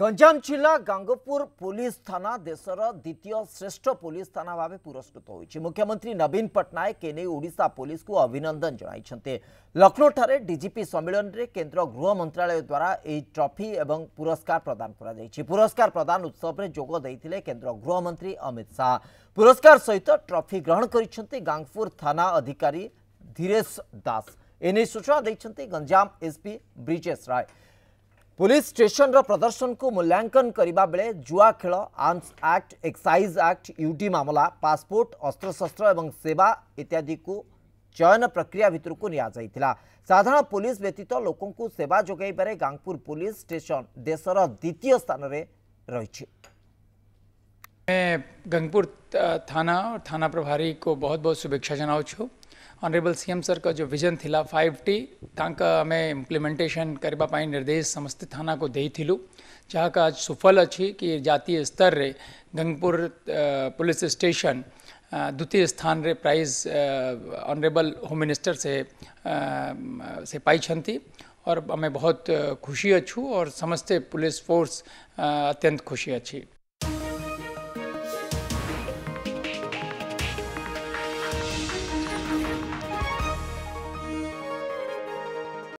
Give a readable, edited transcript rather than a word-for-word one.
गंजाम जिला गांगपुर पुलिस थाना देशर द्वितीय श्रेष्ठ पुलिस थाना भाव पुरस्कृत होइछि। मुख्यमंत्री नवीन पट्टनायक एने ओडिशा पुलिस को अभिनंदन जणाइछन्ते। लखनऊ ठारे डीजीपी सम्मेलन रे केन्द्र गृह मंत्रालय द्वारा ए ट्रॉफी एवं पुरस्कार प्रदान करा जाइछि। पुरस्कार प्रदान उत्सव रे जोग दैथिले केन्द्र गृह मंत्री अमित शाह। पुरस्कार सहित ट्रॉफी ग्रहण करिछन्ते गांगपुर थाना अधिकारी धीरेश दास। एने सूचना दैछन्ते Ganjam SP Brijesh Rai. Police station रो प्रदर्शन को मूल्यांकन करने बेले जुआ खेल, arms act, excise act, UT मामला, पासपोर्ट, अस्त्रशस्त्र एवं सेवा इत्यादि को चयन प्रक्रिया भितर को निया जाइतिला। साधारण पुलिस व्यतीत लोकों को सेवा जोगाई पारे गांगपुर पुलिस स्टेशन देशर द्वितीय स्थान रे रहिछि। मैं गांगपुर थाना और थाना प्रभारी को बहुत बहुत शुभेच्छा जनाउछु। ऑनरेबल सीएम सर का जो विजन थिला 5T तांका हमें इम्प्लीमेंटेशन करबा पाई निर्देश समस्त थाना को देइथिलु, जहाँ का आज सुफल अच्छी कि जातीय स्तर रे गंगपुर पुलिस स्टेशन द्वितीय स्थान रे प्राइज ऑनरेबल होम मिनिस्टर से पाई छंती और हमें बहुत खुशी अच्छू और समस्त पुलिस फोर्स अत्यंत खुशी अच्छी।